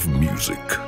of Music.